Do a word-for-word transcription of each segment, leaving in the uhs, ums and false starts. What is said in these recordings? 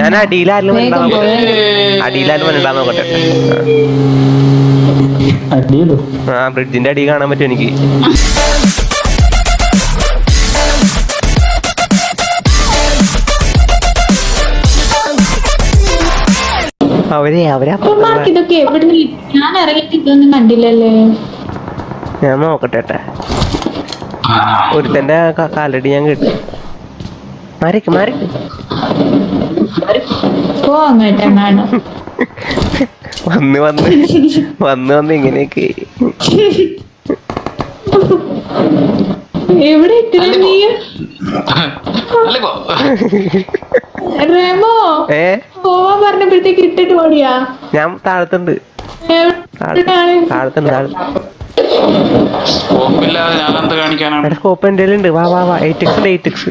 ഞാൻ അടിയിലാലും അടിയിലാലും വന്നിട്ടാന്ന് നോക്കട്ടെ. ആ ബ്രിഡ്ജിന്റെ അടി കാണാൻ പറ്റും എനിക്ക്. അവരെ അവരാ ഇതൊക്കെ ഞാൻ ഇറങ്ങിയിട്ട് ഇതൊന്നും കണ്ടില്ലല്ലേ. ഞാൻ നോക്കട്ടെ. ഒരുത്തന്റെ കാലടി ഞാൻ കേട്ടു. മാരിക്ക് മാരിക്ക് വന്ന് വന്ന് വന്ന് വന്ന് ഇങ്ങനെയൊക്കെ ഞാൻ താഴത്തുണ്ട്. താഴത്തുണ്ട് താഴത്ത് സ്കോപ്പ് എന്റെ ഉണ്ട്. വാ വാ വാ എയ്റ്റ് എക്സ് എയ്റ്റ് എക്സ്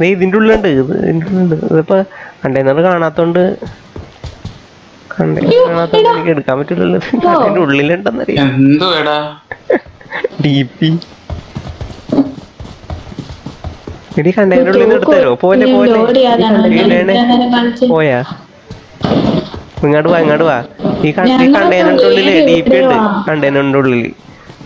നീ ഇതിന്റെ ഉള്ളുണ്ട്. ഇതിപ്പോ കണ്ടെയ്നർ കാണാത്തോണ്ട് കാണാത്തോണ്ട് എനിക്ക് എടുക്കാൻ പറ്റില്ലല്ലോ. അതിന്റെ ഉള്ളിലുണ്ടെന്നറിയാം. ഇനി കണ്ടെയ്നർ ഉള്ളിൽ നിന്ന് എടുത്തരോ? പോലെ പോലെ പോയാ ഇങ്ങോട്ട് വാ ഇങ്ങോട്ട് വാ. ഈ കണ്ടെയ്നറിന്റെ ഉള്ളില് ഡി പി ഉണ്ട്. കണ്ടെയ്നറിന്റെ ഉള്ളില്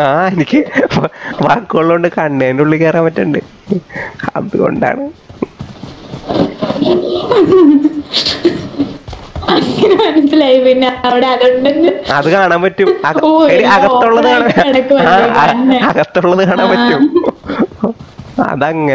ആ എനിക്ക് വാക്കുള്ളോണ്ട് കണ്ണേന്റെ ഉള്ളിൽ കയറാൻ പറ്റുന്നുണ്ട്. അതുകൊണ്ടാണ് മനസ്സിലായി. പിന്നെ അവിടെ അത് കാണാൻ പറ്റും. അകത്തുള്ളത് അകത്തുള്ളത് കാണാൻ പറ്റും. അതങ്ങനെ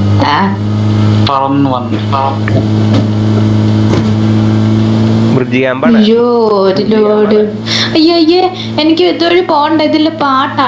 എനിക്ക് ഇതുവഴി പോണ്ട. ഇതില് പാട്ടാ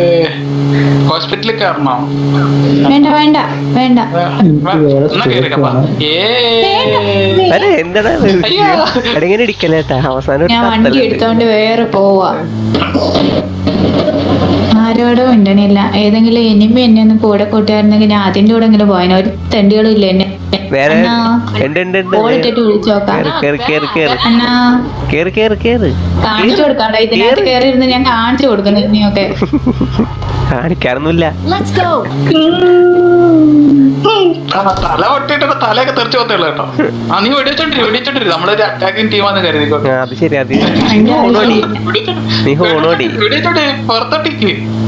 അടിങ്ങനെ ഇടിക്കലേട്ടാ. അവസാനം എടുത്തോണ്ട് വേറെ പോവാ. ആരോടും ഉണ്ടണില്ല. ഏതെങ്കിലും എനിമ എന്നെ ഒന്ന് കൂടെ കൂട്ടായിരുന്നെങ്കിൽ ഞാൻ അതിന്റെ കൂടെ എങ്ങനെ പോയാൽ ഒരു തെണ്ടികളും ഇല്ല. എന്നെ കോളിട്ടിട്ട് വിളിച്ചോക്കാം. കാണിച്ചു കൊടുക്കാണ്ടോ? ഇതിനകത്ത് കയറി ഇരുന്ന് ഞാൻ കാണിച്ചു കൊടുക്കുന്നു. ഇനിയൊക്കെ കാണിക്കാറൊന്നുമില്ല. തല ഒട്ടിട്ട് തലയൊക്കെ തെറിച്ചു പോകത്തുള്ളൂ കേട്ടോ. ആ നീ വെടിവെച്ചോണ്ടിരി വെടിവെച്ചോണ്ടിരി. നമ്മളൊരു അറ്റാക്കിംഗ് ടീമാന്ന് കരുതിക്കോട്ടെ. അത് ശരി. അത് വെടിവെച്ചോട്ടെ. പുറത്തൊട്ടിക്ക്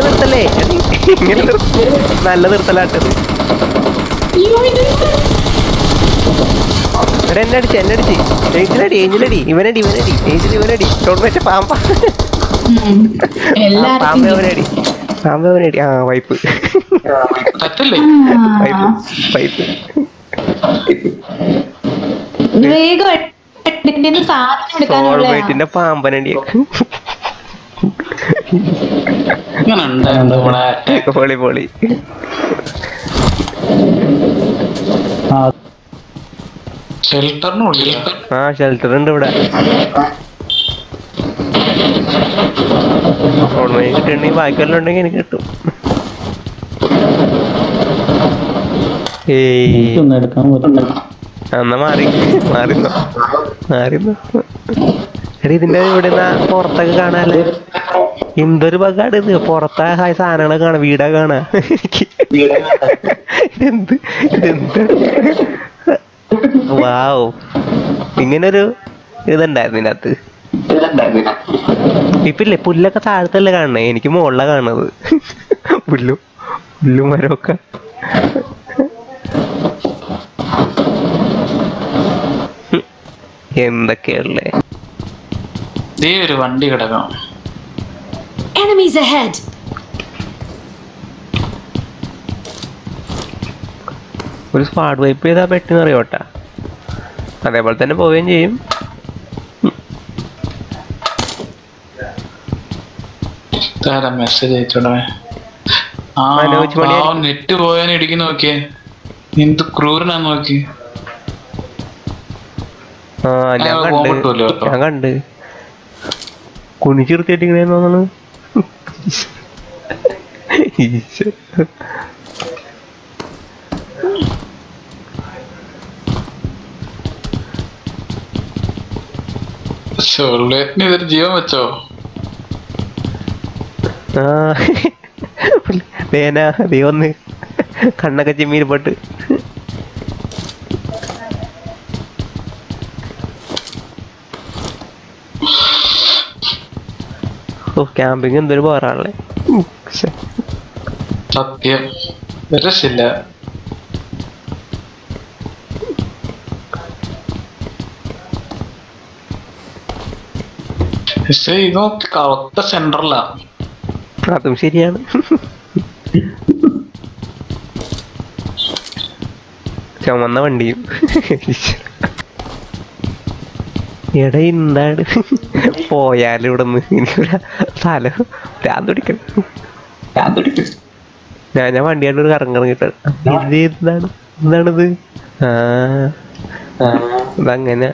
നിർത്തല്ലേ ഇങ്ങനെ നല്ല നിർത്തലാട്ടത്. ഇവിടെ എന്നെ അടിച്ച് എന്നെ അടിച്ച് ഏഞ്ചിലടി ഏഞ്ചിലടി ഇവനടി ഇവനടി ഏഞ്ചിൽ ഇവനടി ടോൺമേറ്റ് പാമ്പ പാമ്പവനടി പാമ്പവനടി ആ വൈപ്പ് വൈപ്പ് ടോൺമേറ്റിന്റെ പാമ്പനടി പൊളി പൊളി. ആ ഷെൽട്ടർ ഉണ്ട് ഇവിടെ കിട്ടണെങ്കിൽ ബാക്കിയെല്ലാം ഉണ്ടെങ്കിൽ എനിക്ക് കിട്ടും. എന്നാ മാറി മാറിന്നോ മാറിന്നോ എടി ഇതിന്റെ ഇവിടെ പുറത്തൊക്കെ കാണാല്ലേ എന്തൊരു ബഗ്ഗാണ് ഇത് പുറത്തായ സാധനങ്ങളെ കാണാം വീടാ കാണാ എന്ത് ഇതെന്ത് വാവ് ഇങ്ങനൊരു ഇതുണ്ടായിരുന്നു ഇതിനകത്ത് ഇപ്പില്ലേ പുല്ലൊക്കെ താഴത്തല്ലേ കാണണേ എനിക്ക് മുകളിലാണ് കാണുന്നത് പുല്ലും പുല്ലും മരമൊക്കെ എന്തൊക്കെയല്ലേ ഒരു വണ്ടി കിടക്കാം. Enemies ahead. ഒരു സ്ക്വാഡ് വൈപ്പ് ചെയ്താൽ പെട്ടെന്ന് അറിയോട്ടാ അതേപോലെ തന്നെ പോവുകയും ചെയ്യും. നെറ്റ് പോയാൻ ഇടിക്ക് നോക്കിയേ എന്ത് ക്രൂരനാ നോക്കി ഞാൻ കണ്ട് കുനിച്ചിർത്തിട്ടിങ്ങനെ തോന്നുന്നു. ജീവൻ വെച്ചോ വേന ദൈവന്ന് കണ്ണൊക്കെ ചിമ്മീൽ പോട്ട് ക്യാമ്പിങ് എന്തൊരു പോറാണല്ലേ സത്യം രസില്ല. അതും ശരിയാണ് ചുമന്ന വണ്ടിയും എട എന്താണ് പോയാലും ഇവിടെ നിന്ന് സ്ഥലം ഭ്രാന്ത് പിടിക്കണം ഞാൻ ഞാൻ വണ്ടിയായിട്ട് ഒരു കറങ്ങിറങ്ങിട്ടാണ് ഇത് എന്താണ് എന്താണിത് ആ അതങ്ങനെ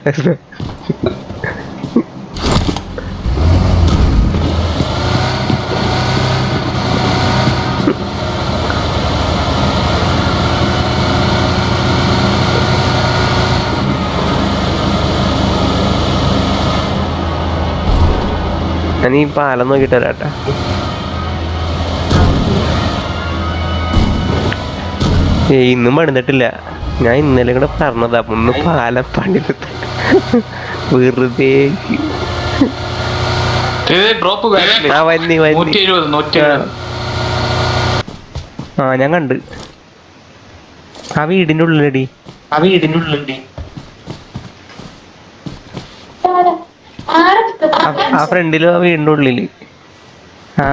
ഞാൻ ഈ പാലം നോക്കിട്ട് വരാട്ടാ ഏ ഇന്നും പണിതിട്ടില്ല ഞാൻ ഇന്നലെ കൂടെ പറഞ്ഞതാ ഒന്ന് പാലം പണിതിട്ട് വെറുതെ ആ ഞാൻ കണ്ട് ആ വീടിന്റെ ഉള്ളിലടി ആ വീടിന്റെ ഉള്ളിലടി ആ ഫ്രണ്ടിലും ആ വീടിന്റെ ഉള്ളില് ആ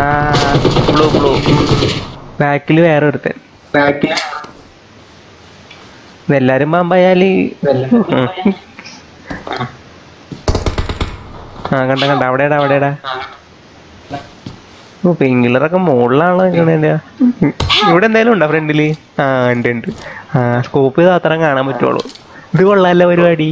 ബ്ലൂ ബ്ലൂ ബാക്കില് വേറെ ഒരുത്തൻ എല്ലാരും പാമ്പായാല് ആ കണ്ട കണ്ട അവിടെടാ അവിടെടാ പെൺകിളറൊക്കെ മുകളിലാണ് നിൽക്കണേന്റെ. ഇവിടെ എന്തായാലും ഉണ്ടോ ഫ്രണ്ടില്? ആ ഉണ്ട് ഉണ്ട്. ആ സ്കോപ്പ് ചെയ്ത് അത്ര കാണാൻ പറ്റുള്ളൂ. ഇത് കൊള്ളാല്ല പരിപാടി.